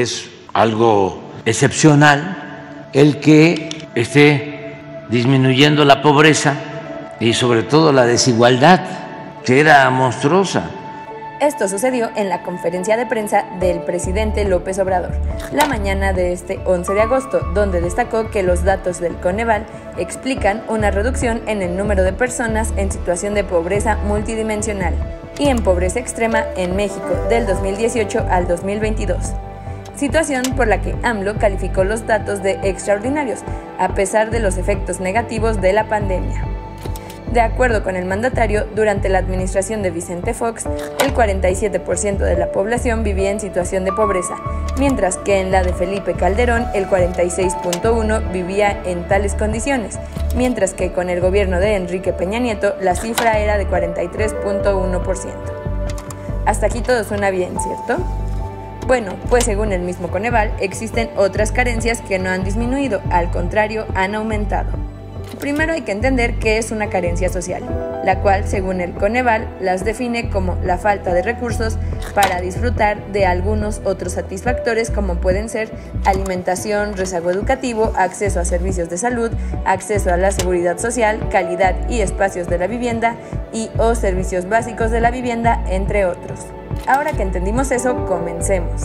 es algo excepcional el que esté disminuyendo la pobreza y sobre todo la desigualdad, que era monstruosa. Esto sucedió en la conferencia de prensa del presidente López Obrador, la mañana de este 11 de agosto, donde destacó que los datos del Coneval explican una reducción en el número de personas en situación de pobreza multidimensional y en pobreza extrema en México del 2018 al 2022, situación por la que AMLO calificó los datos de extraordinarios, a pesar de los efectos negativos de la pandemia. De acuerdo con el mandatario, durante la administración de Vicente Fox, el 47% de la población vivía en situación de pobreza, mientras que en la de Felipe Calderón el 46.1% vivía en tales condiciones, mientras que con el gobierno de Enrique Peña Nieto la cifra era de 43.1%. Hasta aquí todo suena bien, ¿cierto? Bueno, pues según el mismo Coneval, existen otras carencias que no han disminuido, al contrario, han aumentado. Primero hay que entender qué es una carencia social, la cual, según el Coneval, las define como la falta de recursos para disfrutar de algunos otros satisfactores, como pueden ser alimentación, rezago educativo, acceso a servicios de salud, acceso a la seguridad social, calidad y espacios de la vivienda y o servicios básicos de la vivienda, entre otros. Ahora que entendimos eso, comencemos.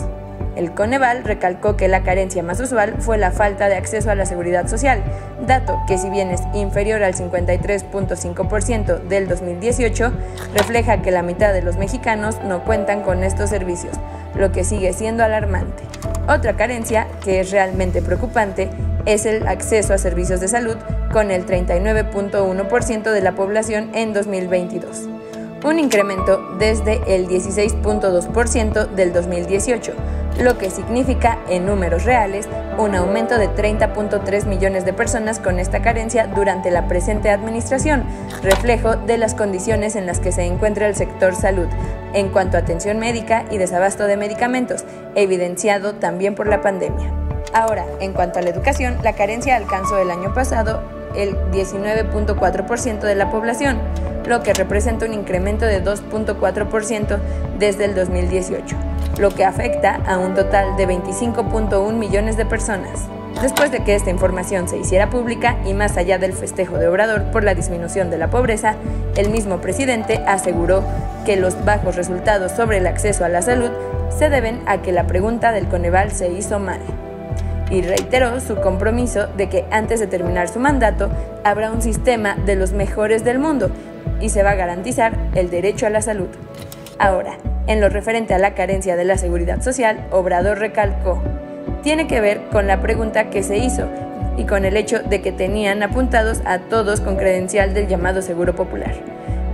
El Coneval recalcó que la carencia más usual fue la falta de acceso a la seguridad social, dato que, si bien es inferior al 53.5% del 2018, refleja que la mitad de los mexicanos no cuentan con estos servicios, lo que sigue siendo alarmante. Otra carencia, que es realmente preocupante, es el acceso a servicios de salud, con el 39.1% de la población en 2022. Un incremento desde el 16.2% del 2018, lo que significa, en números reales, un aumento de 30.3 millones de personas con esta carencia durante la presente administración, reflejo de las condiciones en las que se encuentra el sector salud, en cuanto a atención médica y desabasto de medicamentos, evidenciado también por la pandemia. Ahora, en cuanto a la educación, la carencia alcanzó el año pasado el 19.4% de la población, lo que representa un incremento de 2.4% desde el 2018, lo que afecta a un total de 25.1 millones de personas. Después de que esta información se hiciera pública y más allá del festejo de Obrador por la disminución de la pobreza, el mismo presidente aseguró que los bajos resultados sobre el acceso a la salud se deben a que la pregunta del Coneval se hizo mal, y reiteró su compromiso de que antes de terminar su mandato habrá un sistema de los mejores del mundo y se va a garantizar el derecho a la salud. Ahora, en lo referente a la carencia de la seguridad social, Obrador recalcó: tiene que ver con la pregunta que se hizo y con el hecho de que tenían apuntados a todos con credencial del llamado Seguro Popular.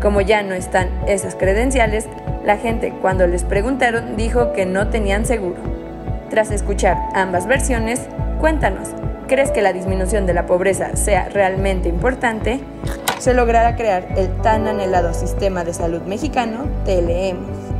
Como ya no están esas credenciales, la gente, cuando les preguntaron, dijo que no tenían seguro. Tras escuchar ambas versiones, cuéntanos, ¿crees que la disminución de la pobreza sea realmente importante? ¿Se logrará crear el tan anhelado sistema de salud mexicano, TLM?